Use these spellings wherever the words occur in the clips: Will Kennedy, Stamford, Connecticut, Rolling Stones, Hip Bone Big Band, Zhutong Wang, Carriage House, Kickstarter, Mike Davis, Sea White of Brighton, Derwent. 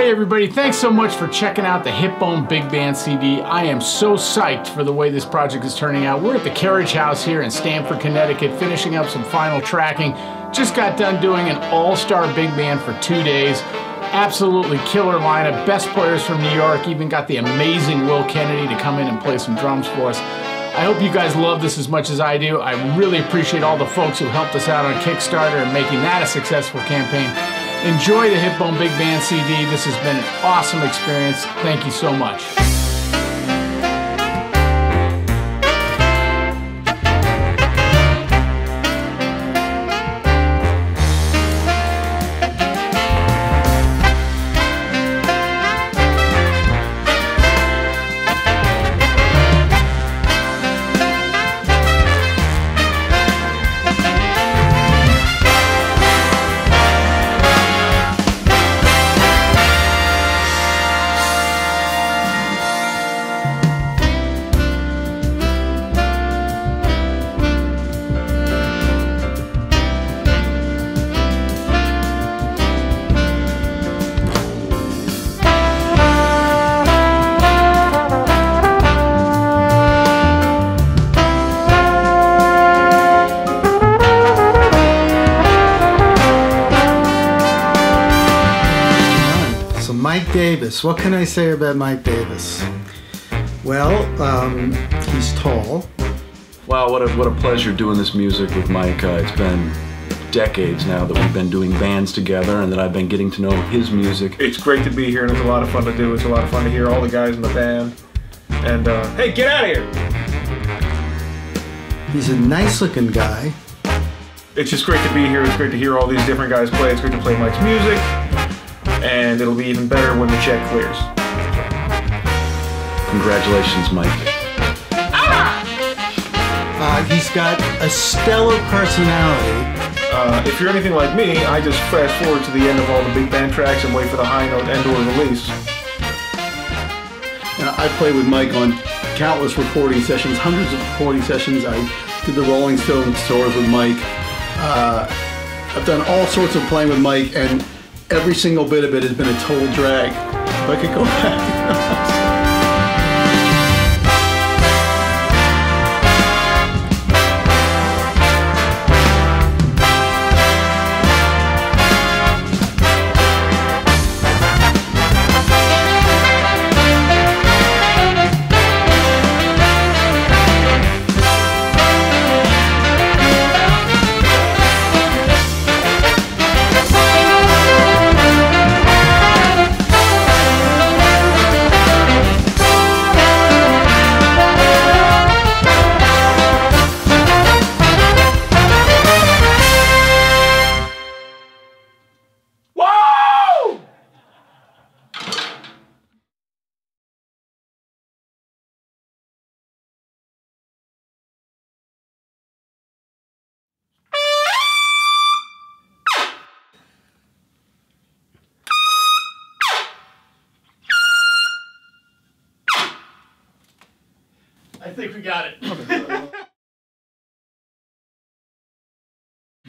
Hey everybody, thanks so much for checking out the Hip Bone Big Band CD. I am so psyched for the way this project is turning out. We're at the Carriage House here in Stamford, Connecticut, finishing up some final tracking. Just got done doing an all-star big band for 2 days. Absolutely killer lineup, best players from New York, even got the amazing Will Kennedy to come in and play some drums for us. I hope you guys love this as much as I do. I really appreciate all the folks who helped us out on Kickstarter and making that a successful campaign. Enjoy the Hip Bone Big Band CD. This has been an awesome experience. Thank you so much. Mike Davis. What can I say about Mike Davis? Well, he's tall. Wow, what a pleasure doing this music with Mike. It's been decades now that we've been doing bands together and that I've been getting to know his music. It's great to be here and it's a lot of fun to do. It's a lot of fun to hear all the guys in the band. And hey, get out of here! He's a nice looking guy. It's just great to be here. It's great to hear all these different guys play. It's great to play Mike's music. And it'll be even better when the check clears. Congratulations, Mike. He's got a stellar personality. If you're anything like me, I just fast forward to the end of all the big band tracks and wait for the high note and/or release. I played with Mike on countless recording sessions, hundreds of recording sessions. I did the Rolling Stones tours with Mike. I've done all sorts of playing with Mike, and every single bit of it has been a total drag. If I could go back. I think we got it.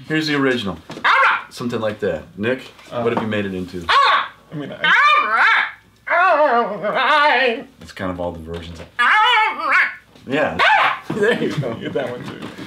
Here's the original. Something like that. Nick, what have you made it into? I mean, that's kind of all the versions. Yeah. There you go. Get that one too.